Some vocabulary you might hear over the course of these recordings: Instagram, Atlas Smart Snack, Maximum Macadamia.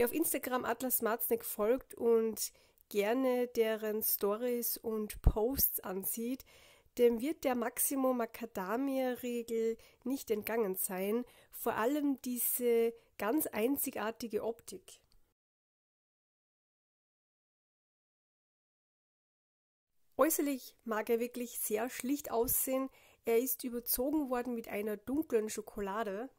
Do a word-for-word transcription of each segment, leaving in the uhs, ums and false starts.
wer auf Instagram Atlas Smart Snack folgt und gerne deren Stories und Posts ansieht, dem wird der Maximum Macadamia Riegel nicht entgangen sein, vor allem diese ganz einzigartige Optik. Äußerlich mag er wirklich sehr schlicht aussehen, er ist überzogen worden mit einer dunklen Schokolade.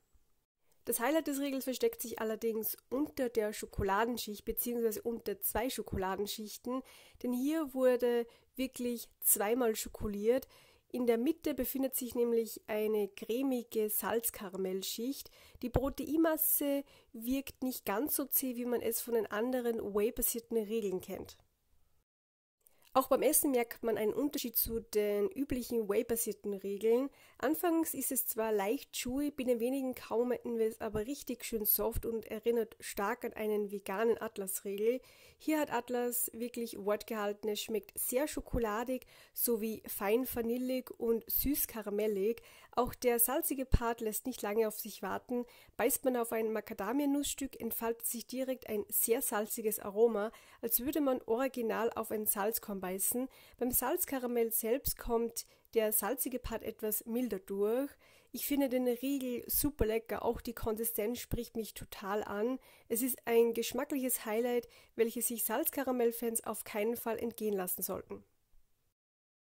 Das Highlight des Riegels versteckt sich allerdings unter der Schokoladenschicht bzw. unter zwei Schokoladenschichten, denn hier wurde wirklich zweimal schokoliert. In der Mitte befindet sich nämlich eine cremige Salzkaramellschicht. Die Proteinmasse wirkt nicht ganz so zäh, wie man es von den anderen whey-basierten Riegeln kennt. Auch beim Essen merkt man einen Unterschied zu den üblichen whey-basierten Riegeln. Anfangs ist es zwar leicht chewy, binnen wenigen Kaumenten wird es aber richtig schön soft und erinnert stark an einen veganen Atlas-Riegel. Hier hat Atlas wirklich Wort gehalten, es schmeckt sehr schokoladig, sowie fein vanillig und süß-karamellig. Auch der salzige Part lässt nicht lange auf sich warten. Beißt man auf ein Macadamia-Nussstück, entfaltet sich direkt ein sehr salziges Aroma, als würde man original auf ein Salzkorn beißen. Beim Salzkaramell selbst kommt der salzige Part etwas milder durch. Ich finde den Riegel super lecker, auch die Konsistenz spricht mich total an. Es ist ein geschmackliches Highlight, welches sich Salzkaramellfans auf keinen Fall entgehen lassen sollten.